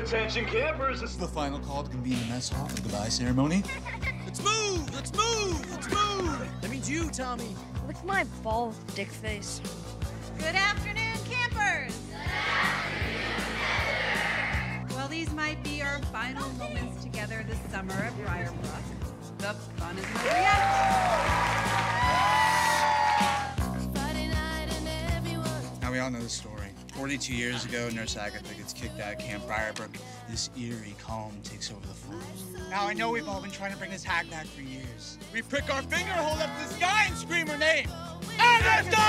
Attention campers, this is the final call to convene the mess hall for the goodbye ceremony. Let's move! Let's move! Let's move! That means you, Tommy. What's my bald dick face? Good afternoon, campers! Good afternoon, campers! Well, these might be our final moments together this summer at Briarbrook. The fun is over yet! Now we all know the story. 42 years ago, Nurse Agatha gets kicked out of Camp Briarbrook. This eerie calm takes over the forest. Now, I know we've all been trying to bring this hack back for years. We prick our finger, hold up to the sky, and scream her name. Agatha!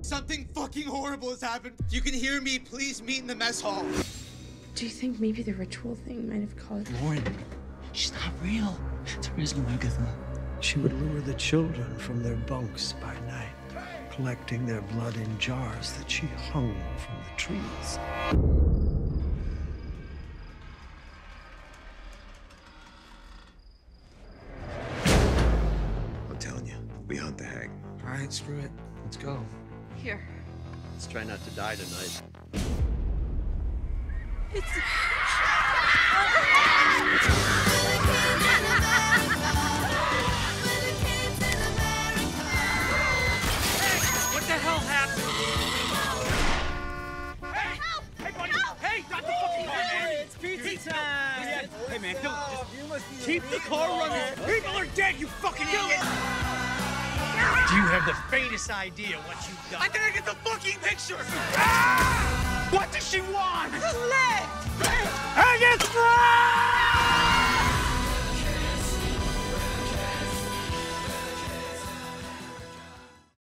Something fucking horrible has happened. If you can hear me, please meet in the mess hall. Do you think maybe the ritual thing might have caused... Lauren, she's not real. There is no Agatha. She would lure the children from their bunks by night, collecting their blood in jars that she hung from the trees. I'm telling you, we hunt the hag. All right, screw it. Let's go. Here. Let's try not to die tonight. Hey man, don't just keep the car running. People are dead, you fucking idiot! Do you have the faintest idea what you've done? I didn't get the fucking picture! Ah! What does she want? Agatha!